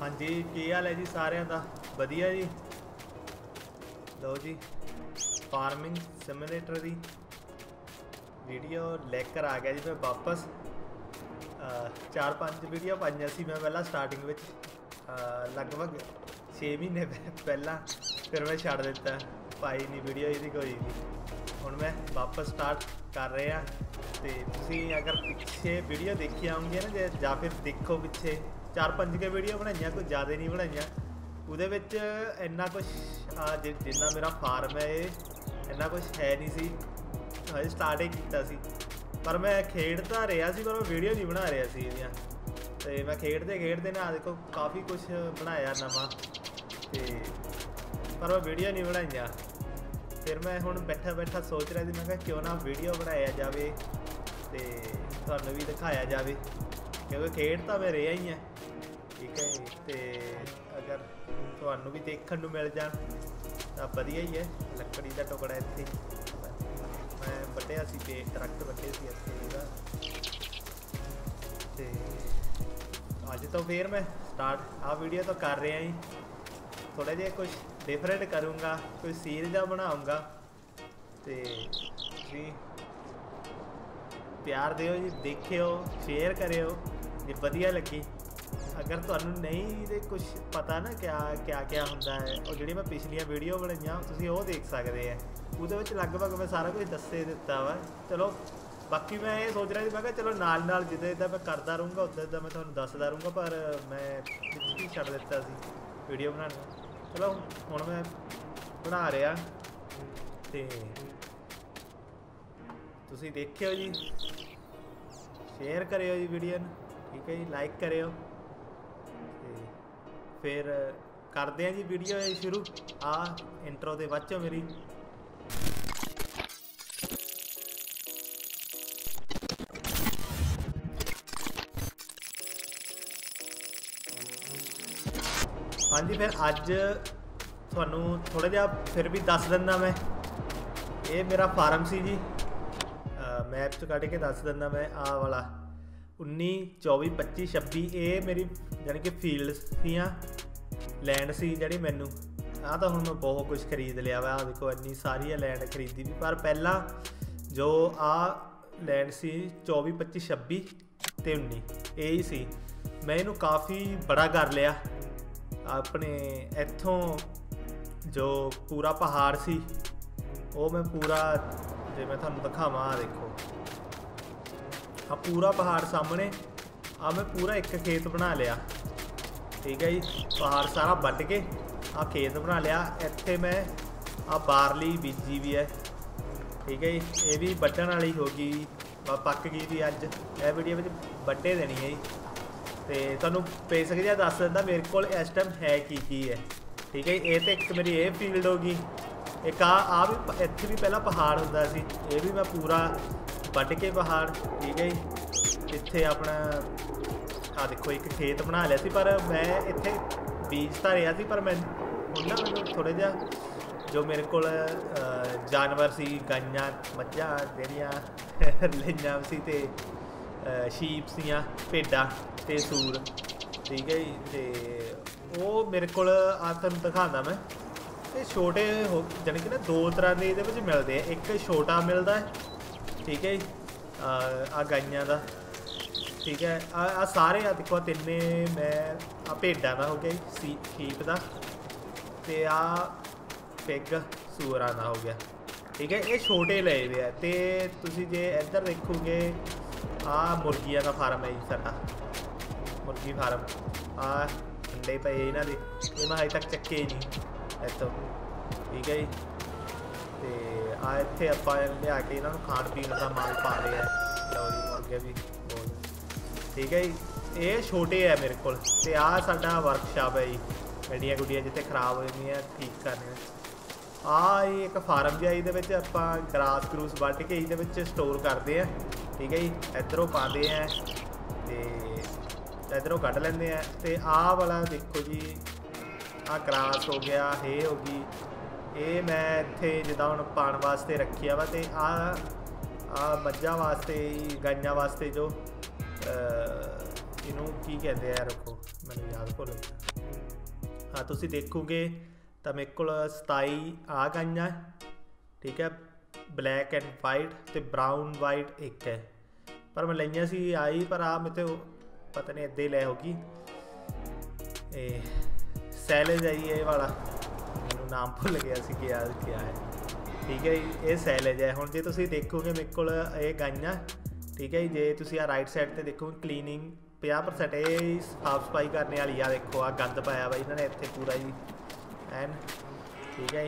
हाँ जी, की हाल है जी सारे का? वधिया जी। लो जी फार्मिंग सिमुलेटर की वीडियो लेकर आ गया जी मैं वापस। 4-5 वीडियो पाइया सी मैं पहला स्टार्टिंग में, लगभग 6 महीने पहला, फिर मैं छड़ दिता पाई नहीं वीडियो यदि कोई नहीं। हूँ मैं वापस स्टार्ट कर रहा तो तुम अगर पिछे वीडियो देखी आऊँगी ना या फिर देखो पिछे 4-5 के वीडियो बनाइया, कुछ ज़्यादा नहीं बनाइया। वो इन्ना कुछ जिन्ना मेरा फार्म है इन्ना कुछ है नहीं सी, हजे स्टार्ट ही किया पर मैं खेडता रहा सी, पर मैं वीडियो नहीं बना रहा सी इहदियां। तो मैं खेडते खेडते ना देखो काफ़ी कुछ बनाया नवा, तो पर मैं वीडियो नहीं बनाइया। फिर मैं हुण बैठा बैठा सोच रहा था, मैं क्यों ना वीडियो बनाया जाए तो तुहानूं भी दिखाया जाए, क्योंकि खेड तो मैं रहा ही है, ठीक है। तो अगर तुहानूं भी देखण नूं मिल जाए तो वधिया ही है। लकड़ी का टुकड़ा इत्थे मैं बटिया सी, दरख्त बटे सी इतने। अज तो फिर मैं स्टार्ट आ वीडियो तो कर रहा ही, थोड़ा जि कुछ डिफरेंट करूँगा, कोई सीरीज बनाऊँगा। तो जी प्यार दियो जी, देखियो शेयर करियो जी, वधिया लगी। अगर तुहानूं नहीं तो कुछ पता ना क्या क्या क्या होंदा है, और जिहड़ी मैं पिछलियां वीडियो बनाइयां तुसीं ओह देख सकदे हैं, उहदे विच लगभग मैं सारा कुछ दस्से दित्ता वा। चलो बाकी मैं ये सोच रहा था, मैं कहा चलो नाल नाल जिद्दां जिद्दां मैं करदा रहूँगा उद्दां उद्दां मैं तुहानूं दस्सदा रहूँगा, पर मैं बिल्कुल ही छड्ड दित्ता सी वीडियो बनाना। चलो हुण मैं बना रहा ते तुसीं देखियो जी, शेयर करियो जी वीडियो नूं, ठीक है जी, लाइक करियो। फिर करते हैं जी वीडियो शुरू, आ इंट्रो दे बाद चो मेरी। हाँ जी, फिर अज थानू थोड़ा जहा फिर भी दस दिना मैं, ये मेरा फार्म सी जी, मैप च कट के दस दिना मैं। आ वाला 19, 24, 25, 26 ये मेरी जाने कि फील्ड थी, लैंड सी जी। मैनू आ तो हूँ मैं बहुत कुछ खरीद लिया वा, देखो इन्नी सारी लैंड खरीदी भी, पर पहला जो आ लैंड सी 24, 25, 26 ते 19 यही सी। मैं इनू काफ़ी बड़ा कर लिया, अपने इतों जो पूरा पहाड़ सी वो मैं पूरा, जो मैं थानू दिखावा देखो आ पूरा पहाड़ सामने, आ मैं पूरा एक खेत बना लिया, ठीक है जी। पहाड़ सारा बट के आ खेत बना लिया, इतने मैं आ बारली बीजी भी है, ठीक है जी। ये भी बड्डन वाली हो गई, पक गई भी अज, यह वीडियो में बड्डे देनी है जी। तो तुहानू बेसिक जिहा दस दिंदा मेरे को इस टाइम है की है, ठीक है जी। ये तो एक मेरी ये फील्ड हो गई, एक आ भी इत्थे भी पहला पहाड़ हुंदा सी, ये भी मैं पूरा बड़ के पहाड़, ठीक है जी। इत्थे अपना आ देखो एक खेत बना लिया सी, पर मैं इत्थे बीजता रहा सी, पर मैं ना मैं थोड़ा जा जो मेरे को जानवर सी, गाइया मझा जड़िया लिया सी, शीप सियाँ भेडा तो सूर, ठीक है जी। तो मेरे को तुहानूं दिखांदा मैं ते छोटे हो जाने कि ना दो तरह के ये मिलते हैं, एक छोटा मिलता है, ठीक है आ गाइया का, ठीक है आ सारे आ देखो तिन्ने मैं आ भेडा का हो गया, शीप का, तो आ पिग सूअर का हो गया, ठीक है। ये छोटे ले हुए हैं, तो तुम जे इधर देखोगे आ मुर्गिया का फार्म है जी, साडा मुर्गी फार्म। आ अंडे पे इन्होंने ये मैं अजे तक चक्के नहीं इतों, ठीक है जी। तो आ इत्थे आपां लिया के इन्हां नूं खाण पीण का माल पा लिया, लो जी मुर्गे भी, ठीक है जी। ये छोटे है मेरे को, साडा वर्कशॉप है जी, गड्डियां गुड्डियां जिते खराब हो जाए ठीक करने। आ एक फार्म जी, ये आप ग्रास ग्रूस वढ़ के ये स्टोर करते हैं, ठीक है जी। इधरों पाते हैं तो इधरों कढ़ लेंदे हैं। तो आ वाला देखो जी, आ ग्रास हो गया, हे हो गई, ये मैं इत्थे जिदा हुण पाण वास्ते रखी वा। तो आ मज्जा वास्ते गाइया वास्ते जो इनू की कहते हैं, रखो मैं අද කොළොම හතොසි දෙක්කුගේ तब 127 आ गई है ठीक है ब्लैक एंड वाइट तो ब्राउन वाइट एक है पर मैं लिया सी आई पर आ मैं तो पता नहीं इदा ही लै होगी सैलेज है ये वाला मैं नाम भुल गया सी कि यार क्या है ठीक है ये सैलेज है हम जो तुम देखोगे मेरे को गाइया ठीक है जे तुम आ राइट साइड पर देखोगे क्लीनिंग 50% ये साफ सफाई करने वाली आ देखो आ गंद पाया वा इन्होंने इतने पूरा ही एन ठीक है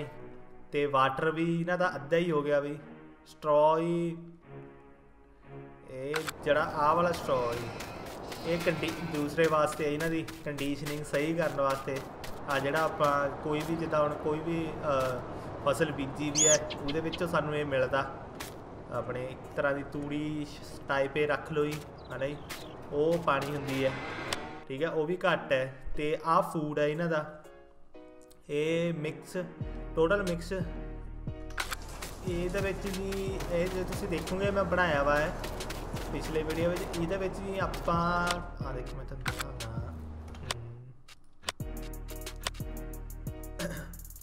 तो वाटर भी इन्ह का अद्धा ही हो गया भी स्ट्रॉ ही जड़ा आ वाला स्ट्रॉ ही दूसरे वास्ते इन्ह की कंडीशनिंग सही करने वास्ते आ जड़ा आप कोई भी जिदा हम कोई भी फसल बीजी भी है वो सूँ ये मिलता अपने एक तरह की तूड़ी टाइप रख लो जी है ना जी वो पानी होंगी है ठीक है वह भी घट है तो आ फूड है इन्ह का ये मिक्स टोटल मिक्स ये जी ये जो तुम देखोगे मैं बनाया हुआ है पिछले वीडियो ये जी आप देखो मैं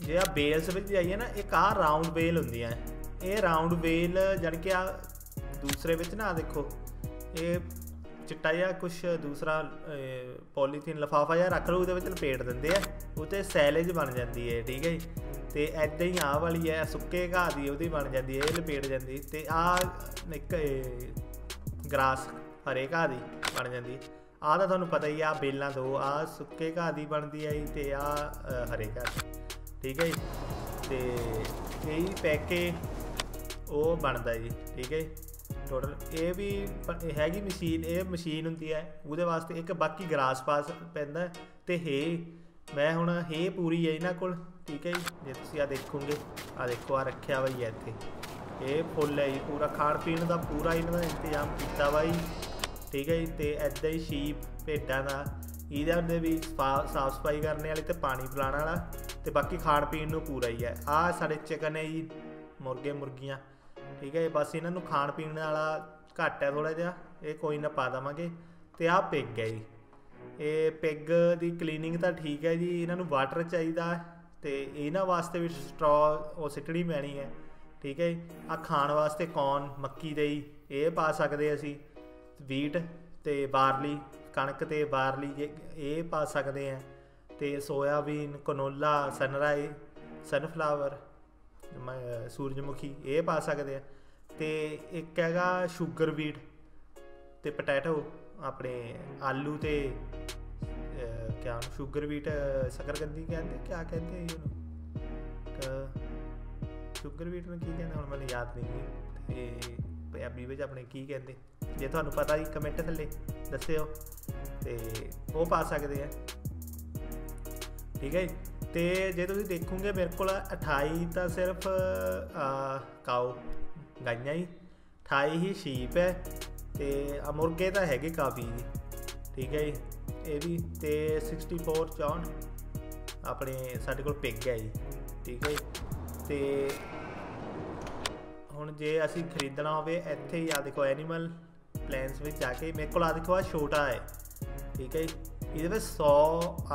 जो आप बेल्स में जाइए ना एक आ राउंड बेल होंगी है ये राउंड बेल जन के आ दूसरे बच्चे ना देखो ये चिट्टा या कुछ दूसरा पॉलीथीन लिफाफा या रख लो वो लपेट देंगे है उसे सैलेज बन जाती है ठीक है तो इदा ही आ वाली है सुके घाह की वो बन जाती है लपेट जाती तो आ ग्रास हरे घाह की बन जाती आ तो थोड़ा पता ही आ बेलों दो आ सुके घाह की बनती है तो आ हरे घाह ठीक है तो यही पैके वो बनता जी ठीक है टोटल ये भी हैगी मशीन ये मशीन होंगी है वो वास्ते एक बाकी ग्रास पास पैदा तो हे मैं हूँ हे पूरी है इन्हों को ठीक है जी तुम आ देखोगे आ देखो आ रखा वा ही इतने ये फुल है जी पूरा खाण पीन का पूरा इन्होंने इंतजाम किया वा जी ठीक है जी तो इदा ही शीप भेडा का ये भी साफ सफाई करने वाले तो पानी पिलाने वाला तो बाकी खाण पीन पूरा ही है आ साढ़े चिकन है जी मुर्गे मुर्गियाँ ठीक है बस इन्हों खाण पीने वाला घट है थोड़ा जहा ये कोई ना पा देवे तो आ पिग है जी ये पिग की क्लीनिंग तो ठीक है जी इन्हों वाटर चाहिए तो इन्हों वास्ते भी स्ट्रॉ वो सिटनी पैनी है ठीक है आ खाण वास्ते कॉर्न मक्की दे ये पा सकते असी वीट तो बारली कणक तो बारली ये पा सकते हैं तो सोयाबीन कनोला सनराई सनफ्लावर सूरजमुखी ये पा सकते हैं तो एक है शुगर बीट तो पटैटो अपने आलू तो क्या शुगर बीट शकरकंदी कहते क्या कहते हैं शुगर बीट में की कहते हम मैं याद नहीं है तो पंजाबी में अपने की कहते जे थो पता ही कमेंट थले दस्यो तो वो पा सकते हैं ठीक है तो जे तुम देखोगे मेरे को 28 तो सिर्फ काओ गाइया ही 28 ही शीप है तो मुर्गे तो है काफ़ी जी ठीक है जी ये भी तो 64 चौन अपने साढ़े को पिग है जी ठीक है तो हम जे असी खरीदना हो इत्थे ही आ देखो एनीमल प्लान्स में जाके मेरे को देखो आ छोटा है ठीक है ये 100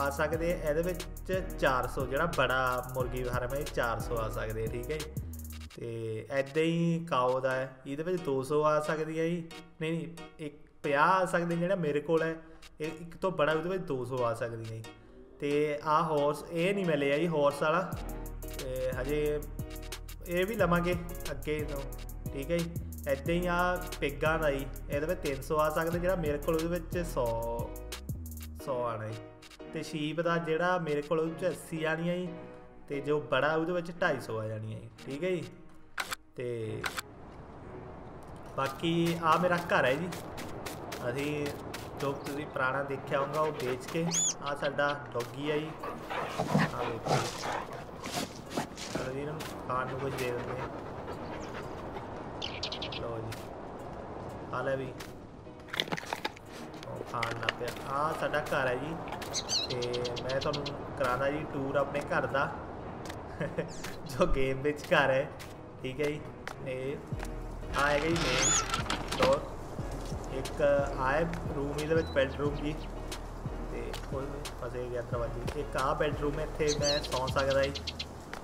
आ सकते ये 400 जो बड़ा मुर्गी फार्म है 400 आ सकते हैं ठीक है तो इदा ही काओ का है ये 200 आ सकती है जी नहीं 50 आ सकते जो मेरे को है एक तो बड़ा वो 200 आ सकती है तो आ हॉर्स ये नहीं मैं लिया जी हॉर्स वाला हजे ये भी लवेंगे अगे तो ठीक है जी इदा ही आ पिगा का जी ये 300 आ सकते जो मेरे को 100 आना जी तो शीप का जोड़ा मेरे को 80 आनी है जी तो जो बड़ा वो 250 आ जानी है जी ठीक है जी तो बाकी आ मेरा घर है जी अभी जो तुम पुराना देखा होगा वो बेच के आ साडा डॉगी है जी चलो जी खाने कुछ दे देते हैं चलो जी आ लै भी खान लग पाया आ साडा घर है जी तो मैं थोड़ा कराना जी टूर अपने घर का जो गेम में घर है ठीक है जी आएगा जी मेन डोर एक आए रूम ये बेडरूम जी तो बिल्कुल फंसेगी दरवाजे। एक कहा बेडरूम में थे मैं सौ सकता जी,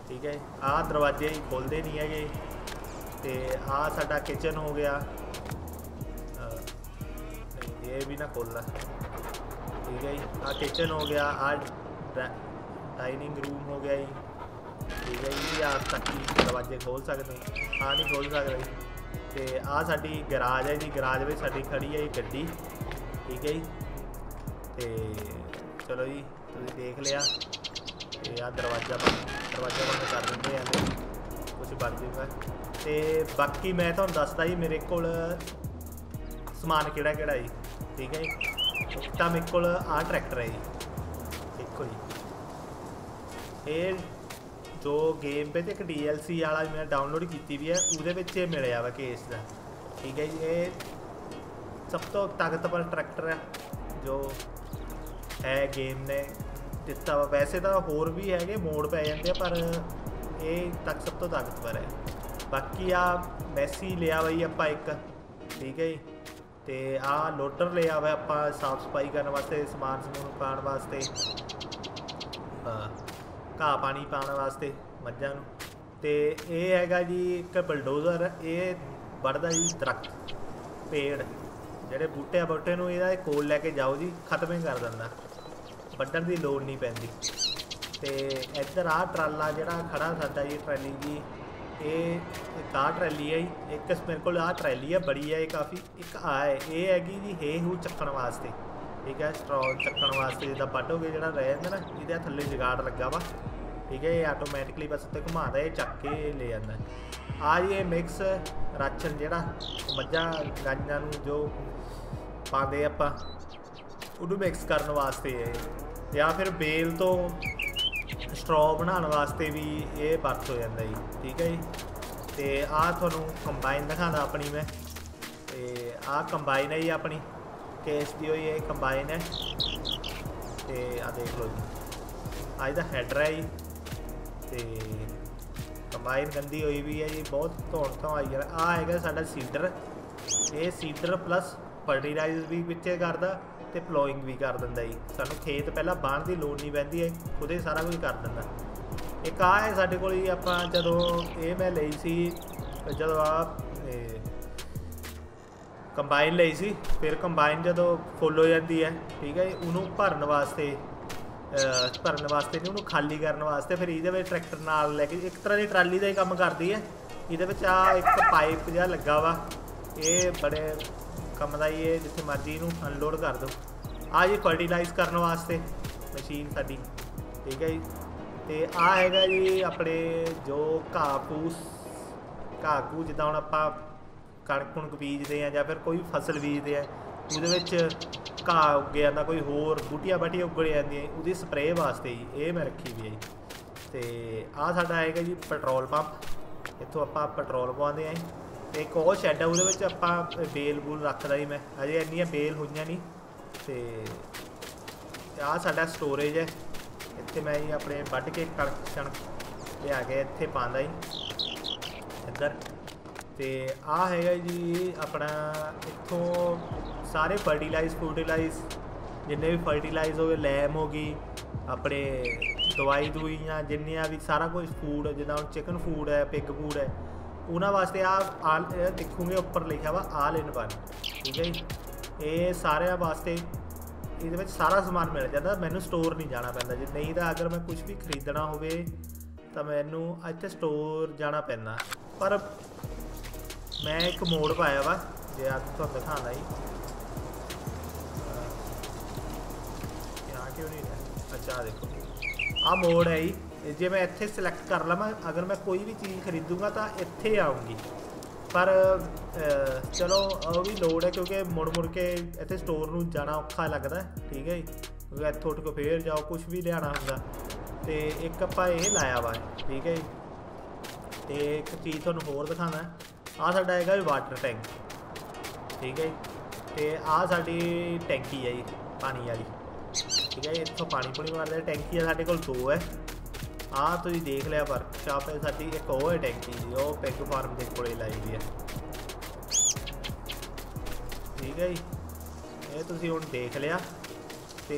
ठीक है। आह दरवाजे खोलते नहीं है तो आह साडा किचन हो गया, ये भी ना खोलना, ठीक है जी। आह किचन हो गया, आह डाइनिंग रूम हो गया जी, ठीक है जी। आह तक दरवाजे खोल सकते, आह नहीं खोल सकते जी। तो आह साडी गराज है जी, गराज में साडी खड़ी है जी गड्डी, ठीक है जी। तो चलो जी तुसीं देख लिया, तो आह दरवाजा बंद कर देंगे या कुछ बन जूगा। तो बाकी मैं तुहानूं दसदा जी मेरे को समान किहड़ा किहड़ा जी, ठीक है जी। एक तो मेरे को आह ट्रैक्टर है जी, देखो जी ये जो गेम पे एक DLC वाला मैंने डाउनलोड की भी है, वो मिले वा केस का, ठीक है जी। ये सब तो ताकतवर ट्रैक्टर है जो है गेम ने दिता वा, वैसे तो होर भी है मोड़ पै जाते पर ये तक सब तो ताकतवर है। बाकी आ मैसी लिया वा जी आप एक, ठीक है जी। तो आ लोडर लिया वा आप साफ सफाई करने वास्ते, समान समून पाने वास्ते, घाह पानी पाने वास्ते मझां नूं। ते यह हैगा जी एक बलडोजर, ये बढ़दा जी दरख्त पेड़ जिहड़े बूटे बूटे नूं इहदा कोल लैके जाओ जी, खत्म ही कर दिंदा, वड्डण दी लोड़ नहीं पैंदी। ते इधर आ ट्राला जिहड़ा खड़ा साडा जी, ट्रैली जी, ये एक आह ट्रैली है जी। एक मेरे कोल आह ट्रैली है बड़ी है काफ़ी, एक आह है ये हैगी जी हे हू चक्कण वास्ते, ठीक है। स्ट्रॉ चक्कण वास्ते जिदा बढ़ोगे जो रह जाता ना, ये थले जुगाड़ लगा वा, ठीक है। ये आटोमैटिकली बस उत्ते घुमा दे, चक के ले जाता है। आ ये मिक्स राशन जोड़ा मझा गाइया जो पाते आप मिक्स करने वास्ते है, या फिर बेल तो स्ट्रॉ बनाने वास्ते भी ये वर्त हो जाता जी, ठीक है जी। तो आ थोनू कंबाइन दिखाता अपनी मैं, तो आ कंबाइन है जी अपनी केस की हुई, ये कंबाइन है। तो आ देख लो जी आज का हैडर है जी। तो कंबाइन गंदी हुई भी है जी, बहुत धौन धौन आई है। आ है साडा सीडर, ये सीडर प्लस फर्टीलाइज भी पिछे करता तो प्लोइंग भी कर दिंदा जी, सानू खेत पहला बाहण की लोड़ नहीं पैंदी है, खुद ही सारा कुछ कर दिंदा। एक आ है साडे कोल जी, आपां जदों ये मैं लई सी, जदों आ कंबाइन ली सी, फिर कंबाइन जो फुल हो जाती है, ठीक है। उन्होंने भरन वास्ते नहीं, उन्होंने खाली करने वास्ते फिर ये ट्रैक्टर नाल लैके एक तरह की ट्राली का ही काम करती है। ये एक पाइप जहा लगा वा, ये बड़े कम का ही, जिथे मर्जी इनू अनलोड कर दो। आ जी फर्टीलाइज करने वास्ते मशीन साड़ी, ठीक है जी। तो आ है जी अपने जो घाह घू जिदा हम आप कणक कुणक बीजते हैं, या फिर कोई फसल बीजते हैं, वो घाह उगे जाता, कोई होर बूटियां बाटियां उगड़ जाती हैं, वो स्प्रे वास्ते जी ये मैं रखी हुई है जी। तो आ साडा है जी पेट्रोल पंप, इतों आप पेट्रोल पवाते हैं। तो एक और शैड है, वो आप बेल बूल रखता जी, मैं अजे इनिया बेल हुई नहीं। तो आ साडा स्टोरेज है, इतने मैं जी अपने बढ़ के कणक शणक लिया के इतने पाँदा जी इधर। तो आ है जी अपना इतों सारे फर्टीलाइज जिन्हें भी फर्टीलाइज हो गए, लैम हो गई, अपने दवाई दुआइया जिन्निया भी सारा कुछ फूड, जिदा हम चिकन फूड है, पिग फूड है, उन्होंने वास्ते आल देखोगे उपर लिखा वा आल इन वन, ठीक है जी। ये सारे वास्ते ये सारा समान मिल जाता, मैनू स्टोर नहीं जाना पैंदा जी। नहीं तो अगर मैं कुछ भी खरीदना हो मैनू इत्थे स्टोर जाना पैंदा, पर मैं एक मोड़ पाया वा जे आज तो दिखाना जी, क्या क्यों नहीं है। अच्छा देखो आ मोड़ है जी, जे मैं इत्थे सिलेक्ट कर लवां, अगर मैं कोई भी चीज़ खरीदूंगा तो इत्थे आऊँगी, पर चलो वो भी लोड़ है क्योंकि मुड़ मुड़ के इत्थे स्टोर नूं जाना औखा लगता है, ठीक है जी। क्योंकि इत्थों उठ के फिर जाओ कुछ भी लिया होंगे। तो एक आपां ये लाया वा, ठीक है जी। तो एक चीज़ तुहानूं होर दिखाना है, आ साडा है वाटर टैंक, ठीक है जी। तो आ साडी टैंकी है जी पानी वाली, ठीक है जी। इतों पानी पुनी मारते, टैंकी साडे कोल दो है। आ तुसीं देख लिया वर्कशॉप है साडी, एक वो है टैंकी जी, वो पिग फार्म के कोल लाई हुई है, ठीक है जी। ये तुसीं हुण देख लिया। तो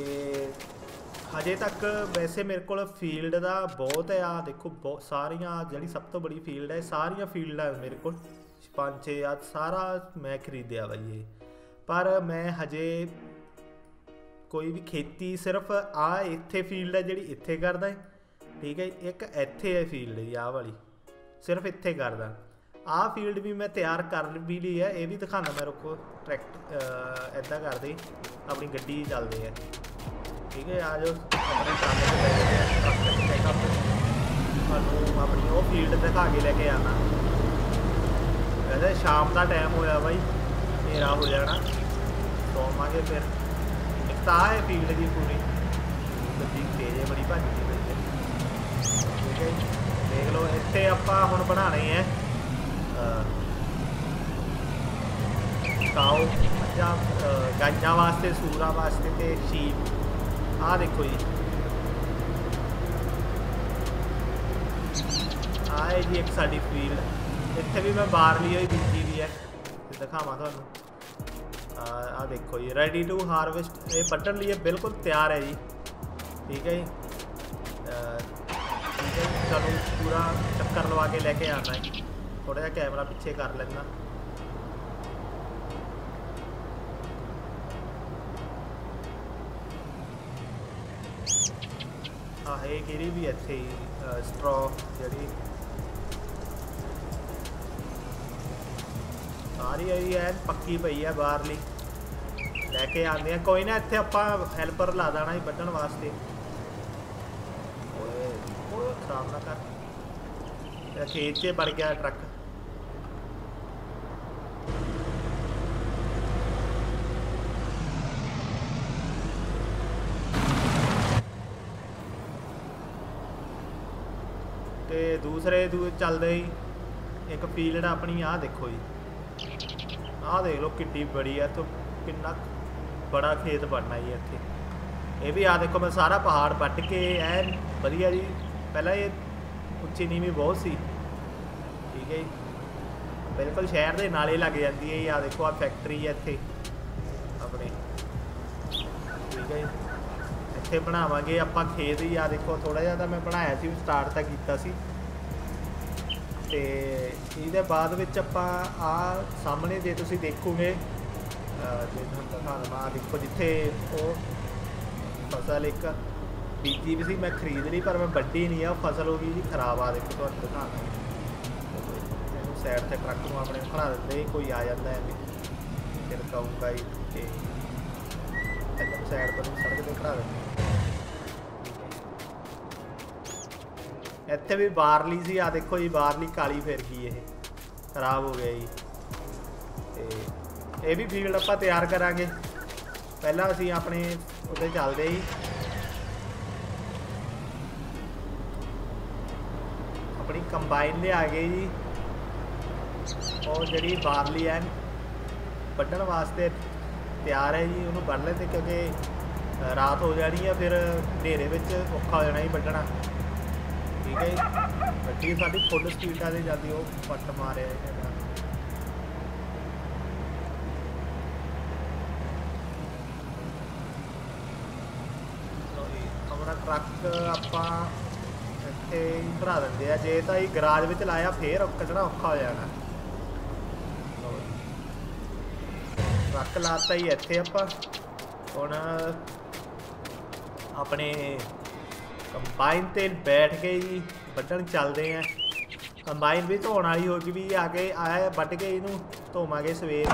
ਹਜੇ ਤੱਕ वैसे मेरे को फील्ड का बहुत है। आ देखो बहुत सारिया जी सब तो बड़ी फील्ड है, सारिया फील्ड मेरे को 5-6 आज सारा मैं खरीदया वा जी। पर मैं हजे कोई भी खेती सिर्फ आ इत्थे फील्ड है जी इत्थे करदा ठीक है, एक इत्थे है फील्ड जी आ वाली सिर्फ इत्थे करदा। आ फील्ड भी मैं तैयार कर भी ली है, ये भी दिखाना मेरे को ट्रैक्ट इदा करते अपनी गड्डी चलते है ठीक है। आज मैं अपनी वो फील्ड दिखा के लेके आना। वैसे शाम का टाइम होया भाई, मेरा हो जाना सोमांगे फिर। एक तो है फील्ड की पूरी गड्डी तेज है बड़ी भजती है ठीक है। देख लो इतने आप हम बनाने हैं काओ गाइया वास्ते, सूरा वास्ते ते शीप। आ देखो जी आए जी एक साड़ी फील्ड इतने भी मैं बारली हुई बीजी भी है दिखावा थोड़ा। आ देखो जी रेडी टू हार्वेस्ट, ये बटन लिए बिल्कुल तैयार है जी ठीक है ठीक है। चलो पूरा चक्कर लगा के लेके आना है। थोड़ा जहा कैमरा पीछे कर लेना आह कि भी इतने ही स्ट्रॉ जी सारी जी एन पक्की पई है बाहरली लैके आते हैं। कोई ना इतने आप हेल्पर ला देना ही बढ़न वास्ते। खराब ना कर खेत से बढ़ गया ट्रक। दूसरे चलते ही एक फील्ड अपनी आ देखो जी आ देख लो किड्डी बड़ी है तो कि बड़ा खेत बनना जी इतने। ये भी आ देखो मैं सारा पहाड़ पट के एन वधिया जी। पहला ये उच्ची नीवी बहुत सी ठीक है, बिल्कुल शहर के नाले लग जाती है। आ देखो आ फैक्ट्री है इतने अपने ठीक है। इतने बनावे आप खेत ही आ देखो थोड़ा जहा मैं बनाया सी स्टार्ट तो किया सी ते इहदे बाद विच आपां आ सामने जे तुसीं देखोगे जे दिखा देखो जिथे वो फसल एक बीजी भी सी मैं खरीद ली पर मैं बड्डी नहीं है फसल हो गई जी खराब। आ देखो तुहानूं दिखाना साइड से ट्रक को अपने खड़ा देते कोई आ जाता है फिर कहूँगा जी कि साइड पर सड़क पर खड़ा देते। इतने भी बारली सी आ देखो जी बारली काली फिर गई ये खराब हो गया जी। ये भी फील्ड आप तैयार करा पहला असी अपने उसे चलते ही अपनी कंबाइन ले आ गए जी और जी बारली है बढ़न वास्ते तैयार है जी। उन्होंने बढ़ लेते क्योंकि रात हो जानी है फिर नेरे औखा हो जाना जी बढ़ना ठीक है। गड्डी साड़ी फुल स्पीड आ जाती वो पट मारे अपना ट्रक आप इतने भरा देंगे जे तो गराज में लाया फिर कढ़ना औखा हो जाना। ट्रक लाता ही इतने आप हम अपने कंबाइन ते बैठ के जी बटन चलते हैं। कंबाइन भी धोने वाली होगी भी आके आया बट के इनू धोवे सवेर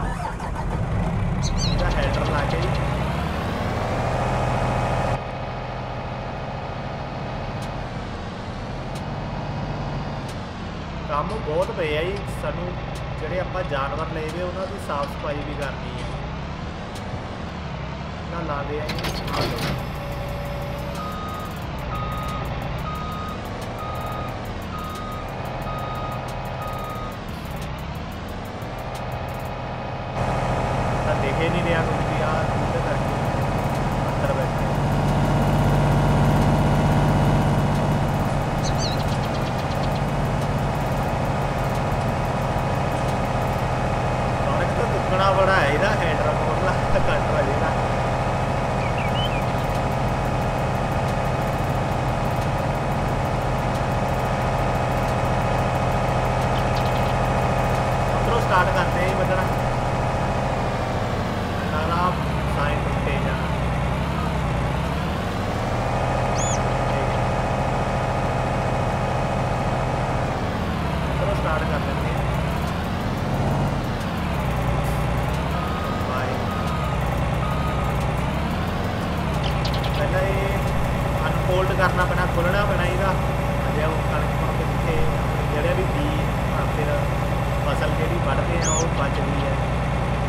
हैडर ला के जी काम बहुत पे है जी। सानू जिहड़े आपां जानवर ले गए उन्होंने साफ सफाई भी करनी है ला दे। फोल्ड करना पैना खोलना पैना एहदा जो कणक कुछ जोड़ा भी बी फिर फसल जी बढ़ते हैं वो बचती है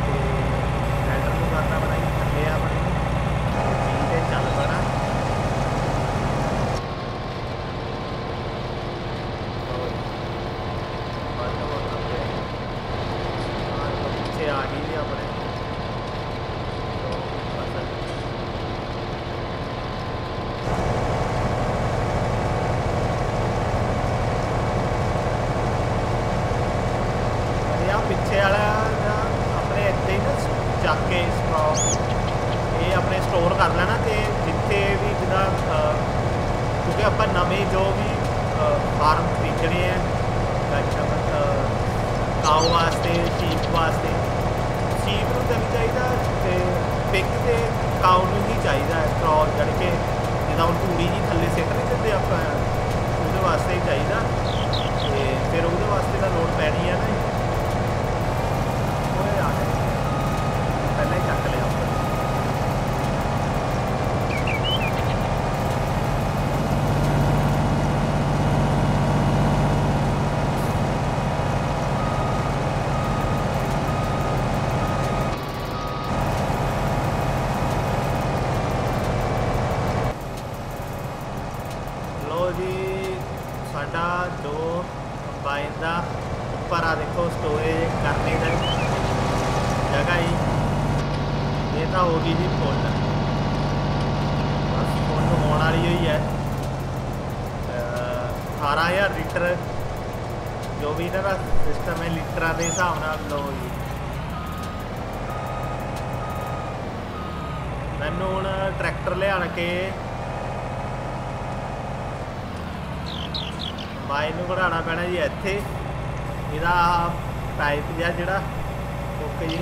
तो सैंटर को करना पैना थले अपने बी चल पैना। आ गई जी अपने पिछे वाला अपने इतने ही ना जाके स्टॉक ये अपने स्टोर कर लेना तो जिते भी जिदा क्योंकि आप नवे जो भी फार्म खरीदने हैं काऊ वास्ते चीप वास्ते चीप को भी चाहिए पिक तो काऊ ही चाहिए क्रॉस जड़ के जिदा हम धूड़ी जी थले सिट नहीं देते आप वास्ते ही चाहिए फिर वो वास्ते तो लोड पैनी है ना पहले चक लिया लो जी साडा दो कंबाइन का उपर आ देखो स्टोरेज करने का जगह ही ये तो हो गई जी फुल बस फुल होने वाली ही है 18,000 लीटर जो भी इन्हों का सिस्टम है लीटर के हिसाब न लो जी मैनू हूँ ट्रैक्टर लिया के कंबाइन कढ़ाना पैना जी इत्थे इहदा पाइप जिहा जिहड़ा ओके जी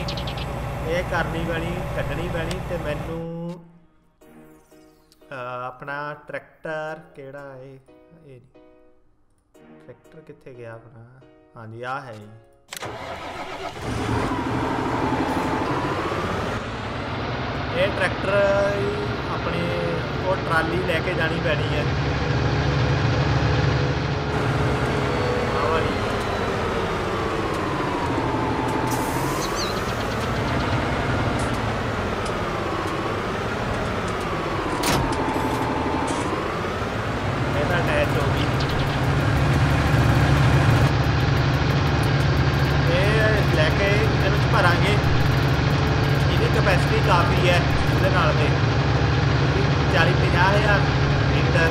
ये करनी पैनी कड्ढनी पैनी तो मैनू अपना ट्रैक्टर केड़ा है ये ट्रैक्टर कित्थे गया अपना हाँ जी आ है ये ट्रैक्टर अपने वो ट्राली लेके जानी पैनी है काफ़ी है उसके नाल दे 40-50,000 लीटर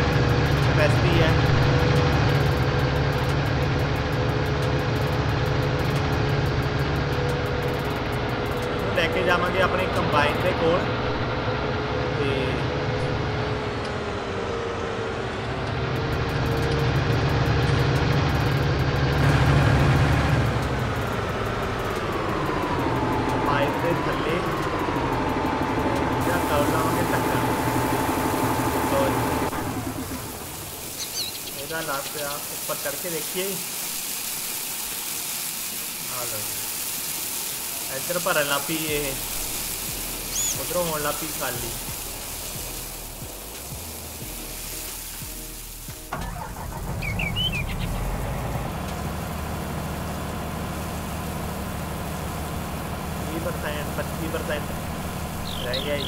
कैपेसिटी है लैके जावे अपने कंबाइन के कोल पाइप के थले लास्ट आप ऊपर चढ़ के देखिए इधर भरन लग पी ये उधरों होने लग पी खाली ये 20% 25% रह गया ये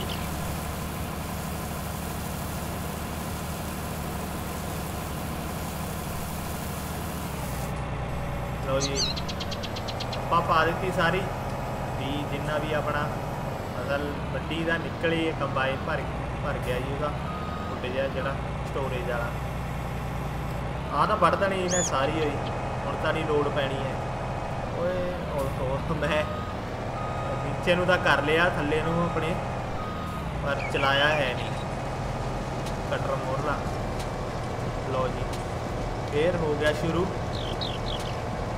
लो जी आपां पा दी सारी बी जिन्ना भी अपना फसल वड्डी का निकले कंबाइन भर गया जी वह बुड्ढे जरा स्टोरेज वाला आ बढ़ता नहीं इन्हें सारी हुई हम तो नहीं लोड पैनी है मैं नीचे नूं कर लिया थले नूं अपने पर चलाया है नहीं कटर मोरला लो जी फिर हो गया शुरू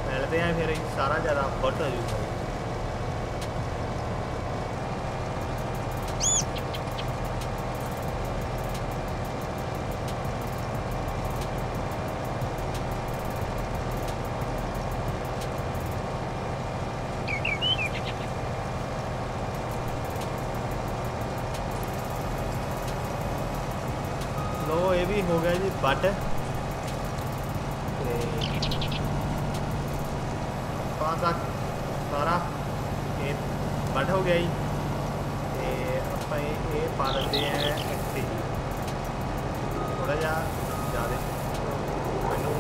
मिलते हैं फिर सारा ज़्यादा वर्थ हो जाएगा लो ये भी हो गया जी बट 5 सारा बट हो गया जी। ये पा लेते हैं एक्सी थोड़ा जा ज़्यादा मैनू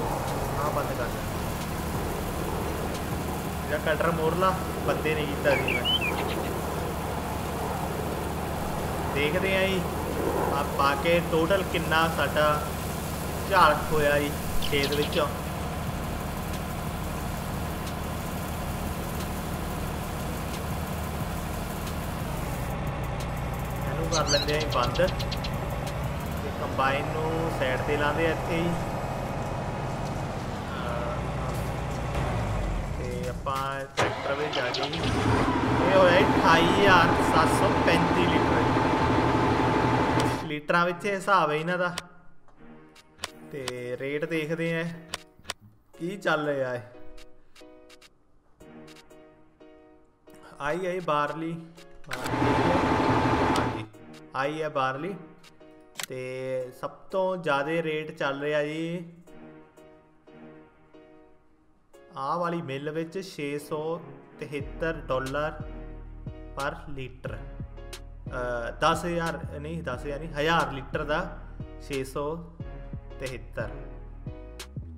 हाँ बंद कर दिया कटर मोरला बंदे नहीं किया जी। मैं देखते हैं जी आप पा के टोटल किन्ना साडा झाड़ होया जी खेत विच। कर लेंगे अं बंद कंबाइन सैड पर लाते इतने ही आप ट्रैक्टर में जाके ये हो 28,735 लीटर लीटर में हिसाब है इन्हों का। तो रेट देखते हैं की चल रहा है। आई आई बारली आई है बारली ते सब तो ज़्यादा रेट चल रहा जी आ वाली मिल में $673 पर लीटर 10,000 नहीं 10,000 नहीं 1000 लीटर का 673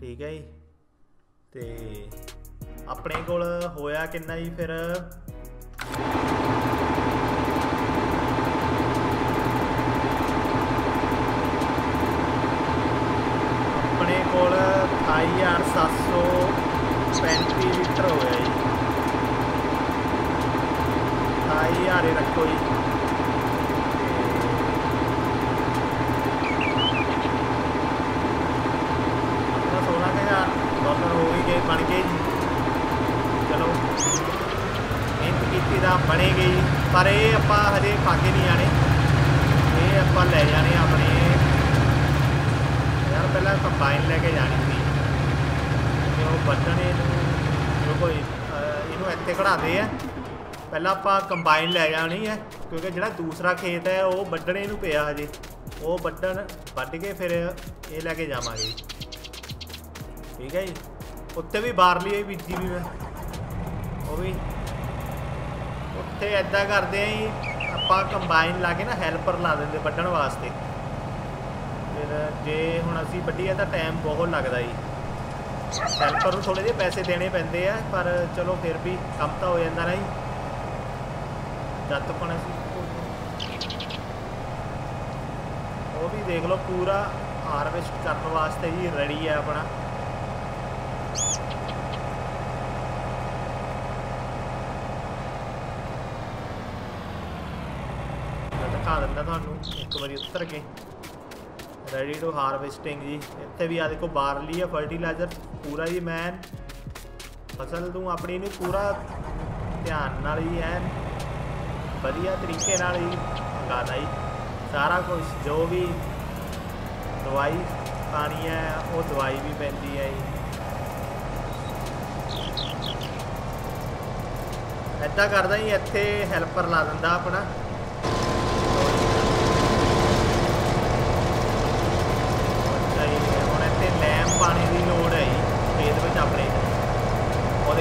ठीक है जी। तो अपने कोल होया कितना जी फिर 2735 लीटर हो गया जी। 28,000 रखो जी अपना 16,000 हो ही गए बन गए जी। चलो मेहनत की बने गई पर ये आप हजे पाके नहीं आने ये आप ले जाने अपने यार पहला कंबाइन लैके जाने बटन देखो इनू इतने कढ़ाते हैं पहला आप कंबाइन लै जानी है क्योंकि जो दूसरा खेत है वो बड्ढने नू पिया हजे वो बटन बड के फिर ये लैके जावे ठीक है जी। उत्ते भी बारली बीजी भी मैं वो भी उत्ते इदा करते हैं जी आप कंबाइन ला के ना हैल्पर ला देंगे बड्ढन वास्ते। फिर जे हुण असीं बड्ढीए तां टाइम बहुत लगता जी हेल्पर को थोड़े जे पैसे देने पैंदे है पर चलो फिर भी कम तो हो जाता ना जी। जब तक वो भी देख लो पूरा हार्वेस्ट करने वास्ते ही रेडी है अपना। मैं दिखा दिंदा तुहानू एक बारी उतर के रेडी टू हार्वेस्टिंग जी। इतने भी आ देखो बारली है फर्टिलाइजर पूरा जी मैं फसल तू अपनी नू पूरा ध्यान नाल जी एन वधिया तरीके नाल जी लगादा जी सारा कुछ जो भी दवाई पानी है वो दवाई भी पैंदी है जी। इदा करदा जी इत्थे हेल्पर ला दिंदा अपना